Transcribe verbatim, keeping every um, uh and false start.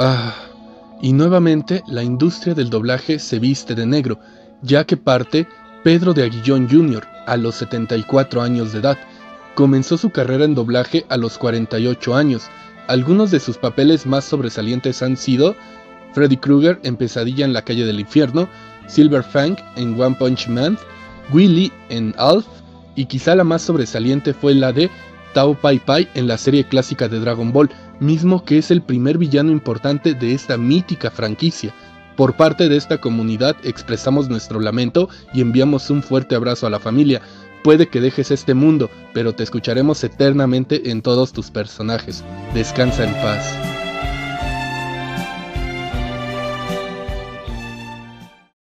Ah, y nuevamente la industria del doblaje se viste de negro, ya que parte Pedro de Aguillón junior a los setenta y cuatro años de edad. Comenzó su carrera en doblaje a los cuarenta y ocho años. Algunos de sus papeles más sobresalientes han sido Freddy Krueger en Pesadilla en la Calle del Infierno, Silver Fang en One Punch Man, Willy en Alf, y quizá la más sobresaliente fue la de Tao Pai Pai en la serie clásica de Dragon Ball, mismo que es el primer villano importante de esta mítica franquicia. Por parte de esta comunidad expresamos nuestro lamento y enviamos un fuerte abrazo a la familia. Puede que dejes este mundo, pero te escucharemos eternamente en todos tus personajes. Descansa en paz.